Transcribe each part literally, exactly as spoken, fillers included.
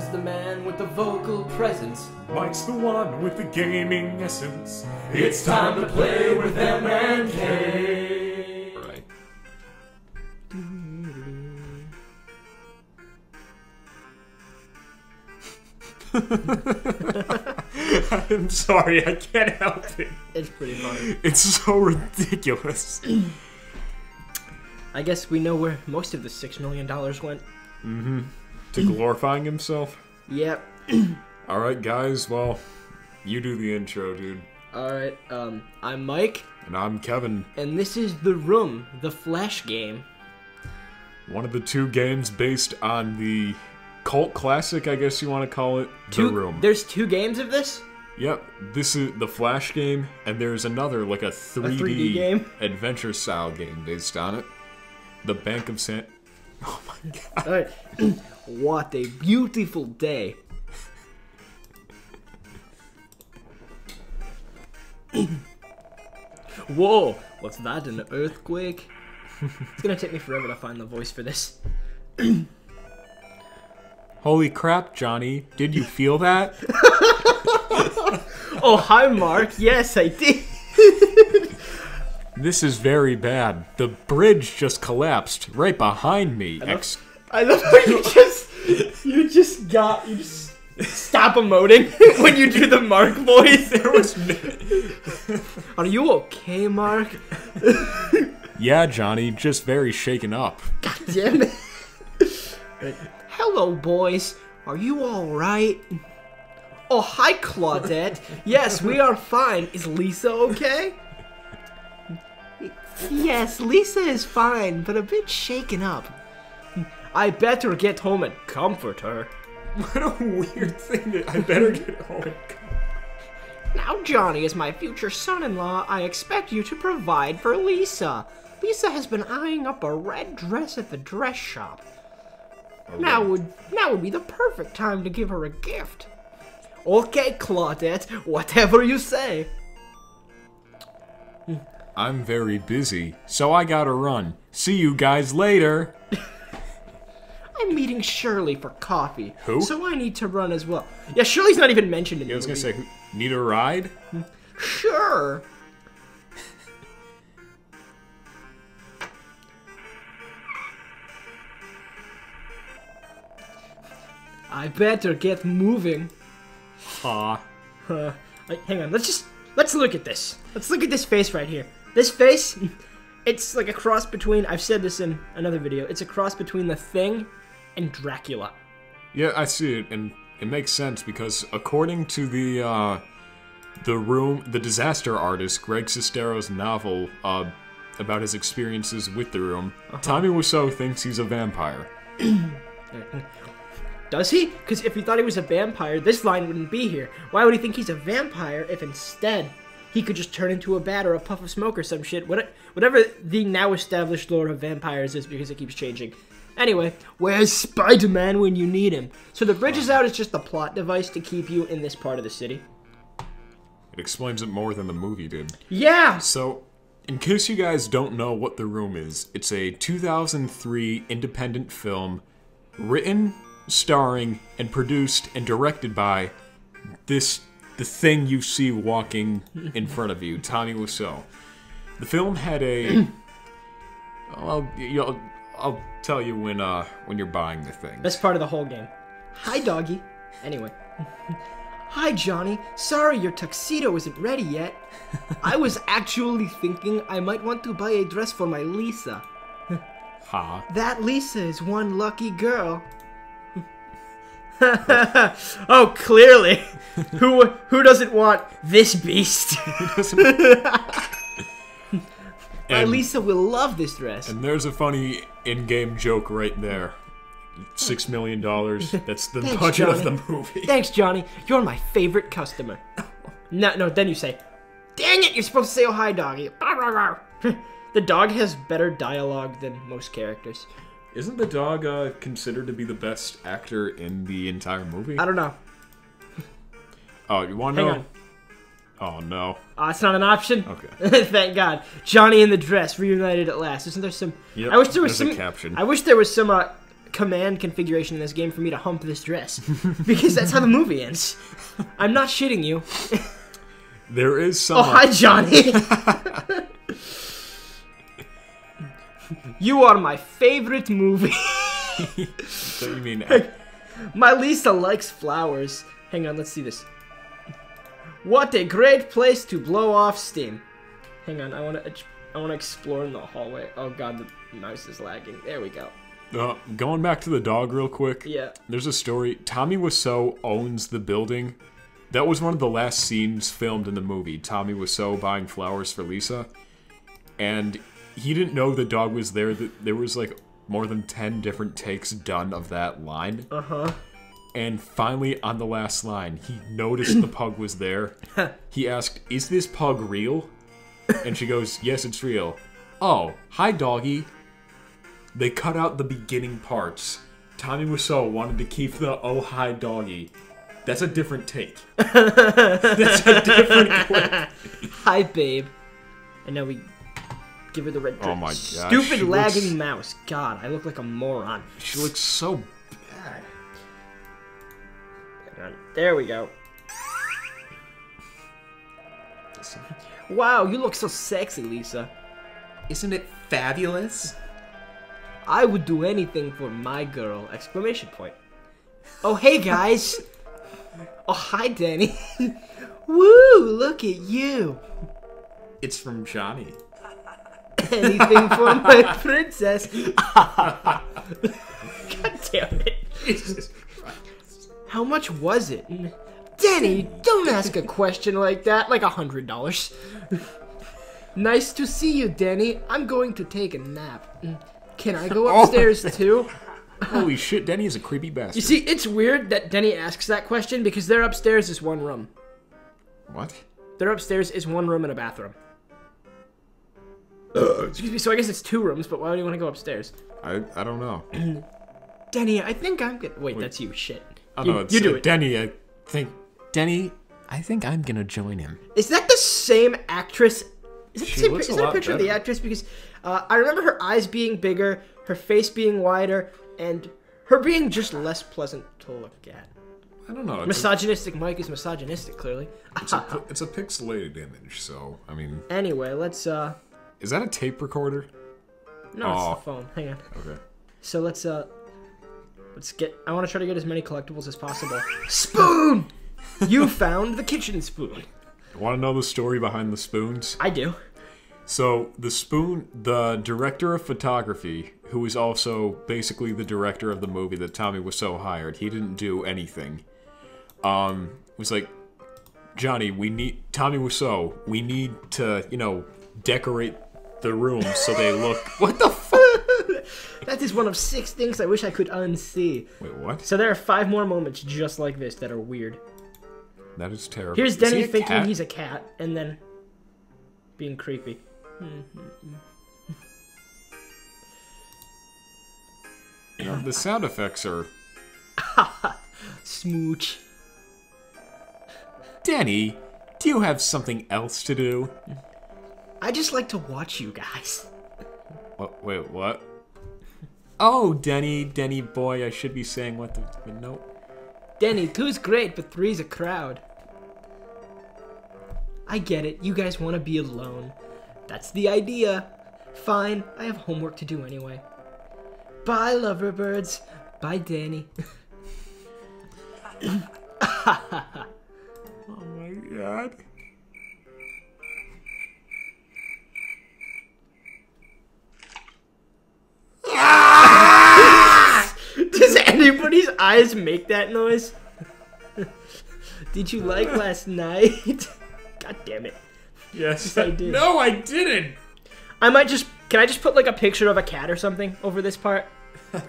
Mike's the man with the vocal presence. Mike's the one with the gaming essence. It's time to play with M and K. Right. I'm sorry, I can't help it. It's pretty funny. It's so ridiculous. I guess we know where most of the six million dollars went. Mm-hmm. To glorifying himself? Yep. Alright, guys, well, you do the intro, dude. Alright, um, I'm Mike. And I'm Kevin. And this is The Room, the Flash game. One of the two games based on the cult classic, I guess you want to call it, two, The Room. There's two games of this? Yep, this is the Flash game, and there's another, like a three D, a three D game, adventure-style game based on it. The Bank of San... Oh my god. Alright. What a beautiful day. Whoa! What's that, an earthquake? It's gonna take me forever to find the voice for this. Holy crap, Johnny. Did you feel that? Oh, hi, Mark. Yes, I did. This is very bad. The bridge just collapsed right behind me. I love, Ex I love how you just, you just got, you just stop emoting when you do the Mark voice. There was Are you okay, Mark? Yeah, Johnny, just very shaken up. God damn it. Hello, boys. Are you all right? Oh, hi, Claudette. Yes, we are fine. Is Lisa okay? Yes, Lisa is fine, but a bit shaken up. I better get home and comfort her. What a weird thing that I better get home and comfort her. Now, Johnny, as my future son-in-law, I expect you to provide for Lisa. Lisa has been eyeing up a red dress at the dress shop. Oh, now right. would now would be the perfect time to give her a gift. Okay, Claudette, whatever you say. I'm very busy, so I gotta run. See you guys later. I'm meeting Shirley for coffee. Who? So I need to run as well. Yeah, Shirley's not even mentioned in the movie. Yeah, I was gonna say, need a ride? Sure. I better get moving. Ha. Uh, hang on, let's just, let's look at this. Let's look at this face right here. This face, it's like a cross between, I've said this in another video, it's a cross between The Thing and Dracula. Yeah, I see it, and it makes sense because according to the uh, the room, The Disaster Artist, Greg Sestero's novel uh, about his experiences with The Room, uh-huh. Tommy Wiseau thinks he's a vampire. Does he? Because if he thought he was a vampire, this line wouldn't be here. Why would he think he's a vampire if instead... he could just turn into a bat or a puff of smoke or some shit. Whatever the now-established lore of vampires is, because it keeps changing. Anyway, where's Spider-Man when you need him? So the bridge is out is just the plot device to keep you in this part of the city. It explains it more than the movie did. Yeah! So, in case you guys don't know what The Room is, it's a two thousand three independent film written, starring, and produced and directed by this... the thing you see walking in front of you, Tommy Wiseau. The film had a... I'll, you'll, I'll tell you when uh, when you're buying the thing. Best part of the whole game. Hi, doggy. Anyway. Hi, Johnny. Sorry your tuxedo isn't ready yet. I was actually thinking I might want to buy a dress for my Lisa. Ha. That Lisa is one lucky girl. Oh, clearly. who who doesn't want this beast? And Lisa will love this dress. And there's a funny in-game joke right there. Six million dollars. That's the Thanks, budget Johnny. of the movie. Thanks, Johnny. You're my favorite customer. No, no. Then you say, "Dang it! You're supposed to say, oh, hi, doggy." The dog has better dialogue than most characters. Isn't the dog uh, considered to be the best actor in the entire movie? I don't know. Oh, you want to know? Oh, no. Uh, it's not an option. Okay. Thank God. Johnny in the dress, reunited at last. Isn't there some... Yep, I wish there was some... a caption. I wish there was some uh, command configuration in this game for me to hump this dress, because that's how the movie ends. I'm not shitting you. There is some. Oh, hi, Johnny. You are my favorite movie. Don't you mean that? My Lisa likes flowers. Hang on, let's see this. What a great place to blow off steam. Hang on, I want to I want to explore in the hallway. Oh god, the mouse is lagging. There we go. Uh, going back to the dog real quick. Yeah. There's a story. Tommy Wiseau owns the building. That was one of the last scenes filmed in the movie. Tommy Wiseau buying flowers for Lisa. And he didn't know the dog was there. There was like more than ten different takes done of that line. Uh-huh. And finally, on the last line, he noticed the pug was there. He asked, "Is this pug real?" And she goes, "Yes, it's real." "Oh, hi, doggy." They cut out the beginning parts. Tommy Wiseau wanted to keep the "oh, hi, doggy." That's a different take. That's a different clip. "Hi, babe." And now we give her the red dress. Oh my god. Stupid she lagging looks... mouse. God, I look like a moron. She looks so bad. There we go. Wow, you look so sexy, Lisa. Isn't it fabulous? I would do anything for my girl! Exclamation point. Oh, hey, guys. Oh, hi, Danny. Woo, look at you. It's from Johnny. Anything for my princess. God damn it. Jesus Christ. How much was it? Danny, don't ask a question like that. Like a hundred dollars. Nice to see you, Danny. I'm going to take a nap. Can I go upstairs oh. too? Holy shit, Denny is a creepy bastard. You see, it's weird that Denny asks that question because their upstairs is one room. What? Their upstairs is one room and a bathroom. Uh, Excuse me, so I guess it's two rooms, but why do you want to go upstairs? I I don't know. Denny, I think I'm gonna- Wait, Wait, that's you, shit. Oh, you, no, it's, you do uh, it. Denny, I think- Denny, I think I'm gonna join him. Is that the same actress? Is that, the same, is that a picture better. of the actress? Because uh, I remember her eyes being bigger, her face being wider, and her being just less pleasant to look at. I don't know. Misogynistic a, Mike is misogynistic, clearly. It's, a, it's a pixelated image, so, I mean... Anyway, let's, uh... Is that a tape recorder? No, oh. it's the phone. Hang on. Okay. So let's, uh... Let's get... I want to try to get as many collectibles as possible. Spoon! You found the kitchen spoon. Want to know the story behind the spoons? I do. So, the spoon, the director of photography, who is also basically the director of the movie that Tommy Wiseau hired, he didn't do anything, um, was like, Johnny, we need, Tommy Wiseau, we need to, you know, decorate the room so they look, what the fuck? That is one of six things I wish I could unsee. Wait, what? So there are five more moments just like this that are weird. That is terrible. Here's Denny he thinking cat? he's a cat, and then being creepy. You know, the sound effects are... Smooch. Denny, do you have something else to do? I just like to watch you guys. What, wait, what? Oh, Denny, Denny boy, I should be saying what the... But nope. Denny, two's great, but three's a crowd. I get it. You guys want to be alone. That's the idea. Fine. I have homework to do anyway. Bye, Loverbirds. Bye, Danny. Oh my god. Does anybody's eyes make that noise? Did you like last night? God damn it. Yes, I did. No, I didn't. I might just. Can I just put like a picture of a cat or something over this part?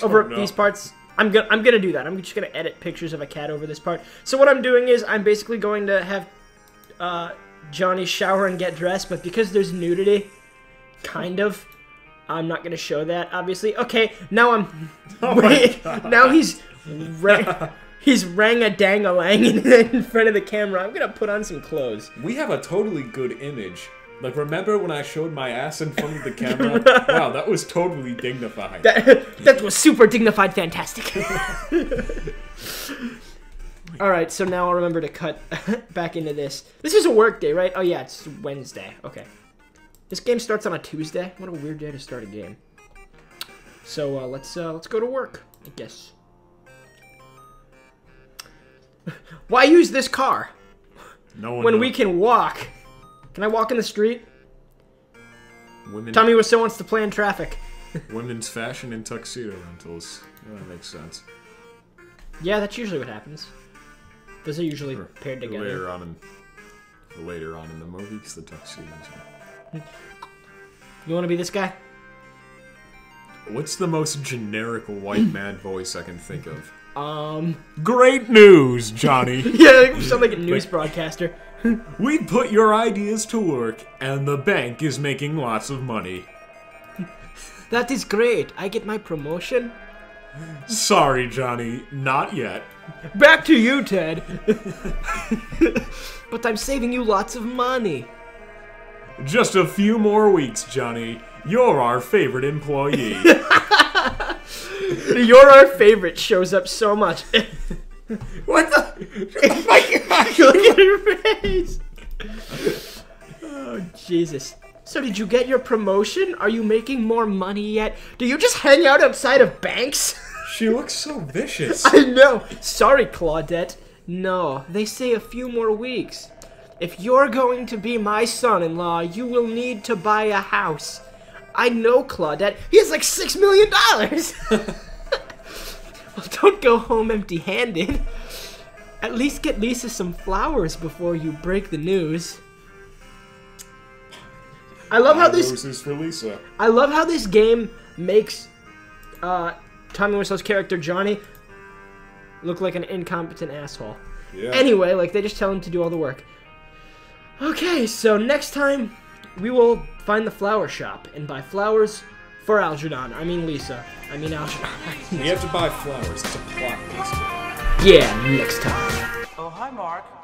Over know. these parts? I'm gonna. I'm gonna do that. I'm just gonna edit pictures of a cat over this part. So what I'm doing is I'm basically going to have uh, Johnny shower and get dressed, but because there's nudity, kind of, I'm not gonna show that. Obviously. Okay. Now I'm. Oh wait. Now he's. He's rang-a-dang-a-lang in front of the camera. I'm gonna put on some clothes. We have a totally good image Like, remember when I showed my ass in front of the camera? Wow, that was totally dignified. That, that was super dignified, fantastic. All right, so now I'll remember to cut back into this. This is a work day, right? Oh, yeah, it's Wednesday. Okay. This game starts on a Tuesday. What a weird day to start a game. So uh, let's uh, let's go to work, I guess. Why use this car? No one. When knows. We can walk. Can I walk in the street? Women. Tommy Wiseau wants to play in traffic. Women's fashion and tuxedo rentals. Oh, that makes sense. Yeah, that's usually what happens. Those are usually or paired together. Later on, in, later on in the movie, because the tuxedos. Are... You want to be this guy? What's the most generic white man voice I can think of? Um. Great news, Johnny. Yeah, you sound like a news broadcaster. We put your ideas to work, and the bank is making lots of money. That is great. I get my promotion. Sorry, Johnny. Not yet. Back to you, Ted. But I'm saving you lots of money. Just a few more weeks, Johnny. You're our favorite employee. You're our favorite shows up so much. What the? Oh my gosh. Look at her face. Oh, Jesus. So did you get your promotion? Are you making more money yet? Do you just hang out outside of banks? She looks so vicious. I know. Sorry, Claudette. No, they say a few more weeks. If you're going to be my son-in-law, you will need to buy a house. I know, Claudette. He has like six million dollars. Well, don't go home empty-handed. At least get Lisa some flowers before you break the news. I love how this. Roses for Lisa. I love how this game makes uh, Tommy Wiseau's character Johnny look like an incompetent asshole. Yeah. Anyway, like they just tell him to do all the work. Okay, so next time we will find the flower shop and buy flowers for Algernon. I mean Lisa. I mean Algernon. You have to buy flowers. It's a plot basically. Yeah, next time. Oh, hi, Mark.